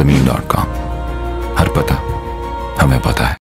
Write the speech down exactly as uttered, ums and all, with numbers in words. ज़मीन dot com. हर पता हमें पता है।